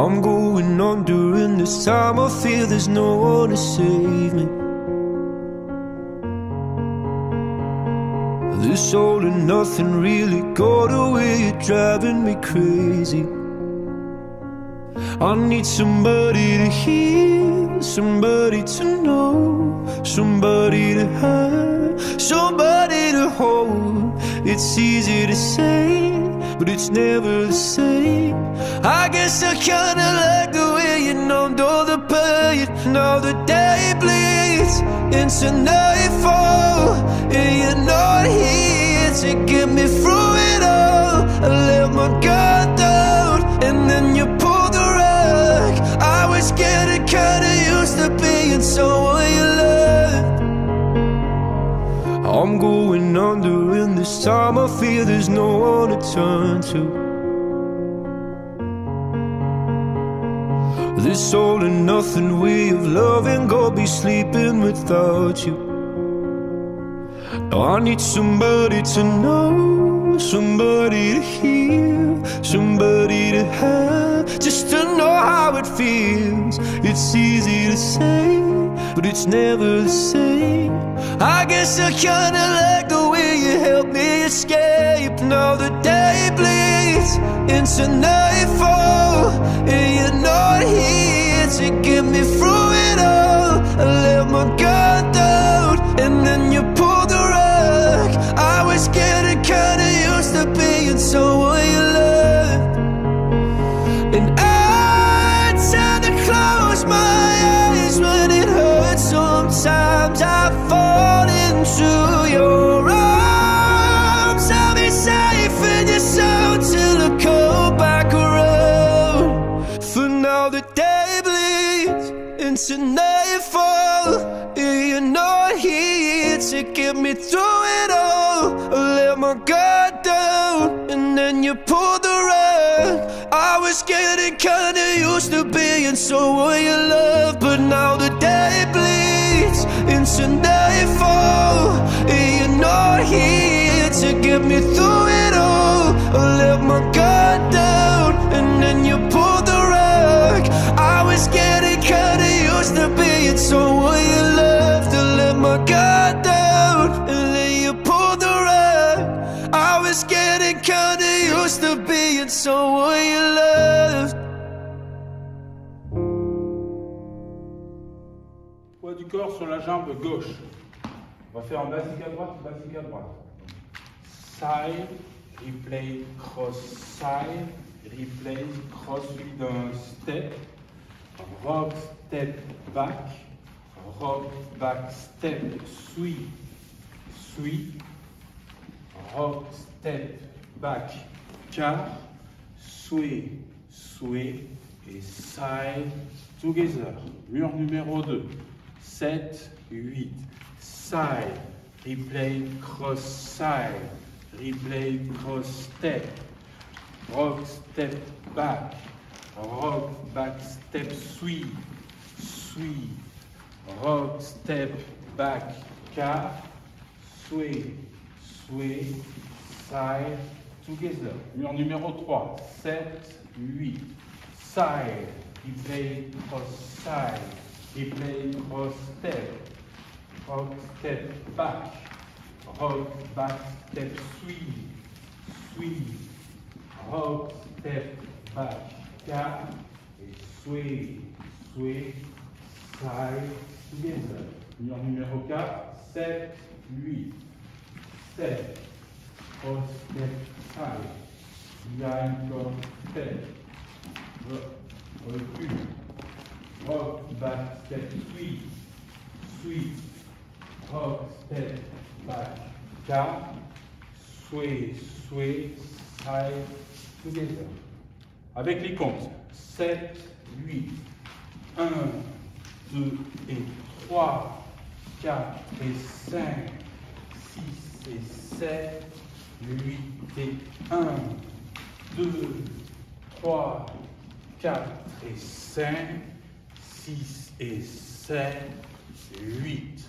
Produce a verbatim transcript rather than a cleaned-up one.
I'm going on during this time. I fear there's no one to save me. This all and nothing really got away. You're driving me crazy. I need somebody to hear, somebody to know, somebody to have, somebody to hold. It's easy to say, but it's never the same. I guess I kinda like the way you numbed all the pain. Now the day bleeds into nightfall, and you're not here to get me through it all. I let my guard down, and then you pulled the rug. I was getting kinda used to being someone you loved. I'm going under. This time I fear there's no one to turn to. This all and nothing way of loving, gonna be sleeping without you. Now I need somebody to know, somebody to hear, somebody to have, just to know how it feels. It's easy to say, but it's never the same. I guess I kinda like the way you helped me escape. Now the day bleeds into nightfall, and you're not here to get me through it all. I let my guard down, and then you pulled the rug. I was getting kinda used to being someone you loved, and I tend to close my eyes when it hurts. Sometimes I fall into your arms. I'll be safe in your soul till I come back around. For now the day bleeds into nightfall, and you're not here to get me through it all. I let my guard down, and then you pulled the rug. I was getting kinda used to being someone you loved, but now the day bleeds into nightfall, and you're not here to get me through it all. I let my guard down, and then you pulled the rug. I was getting kinda used to being someone you loved. I let my guard down, and then you pulled the rug. I was getting kinda used to being someone you loved. Du corps sur la jambe gauche. On va faire en basique à droite, basique à droite. Side, replay, cross, side, replay, cross, suivi d'un step. Rock, step, back. Rock, back, step, sweep, sweep. Rock, step, back, car. Sway, sway et side, together. Mur numéro deux. sept, huit, side, replay, cross, side, replay, cross, step, rock, step, back, rock, back, step, sweep, sweep, rock, step, back, car, sway, sway, side, together. Mur numéro trois, sept, huit, side, replay, cross, side, replay, cross, step, rock, step, back, rock, back, step, sweep, sweep, rock, step, back, car, et sway, sway, side, together. Mur numéro quatre, sept, huit, step, cross, step, side, behind, cross, step, recul, rock, back, step, sweep, sweep, rock, step, back, car, sway, sway, side, together. Avec les comptes, sept, huit, un, deux et trois, quatre et cinq, six et sept, huit et un, deux, trois, quatre et cinq, six et sept, huit.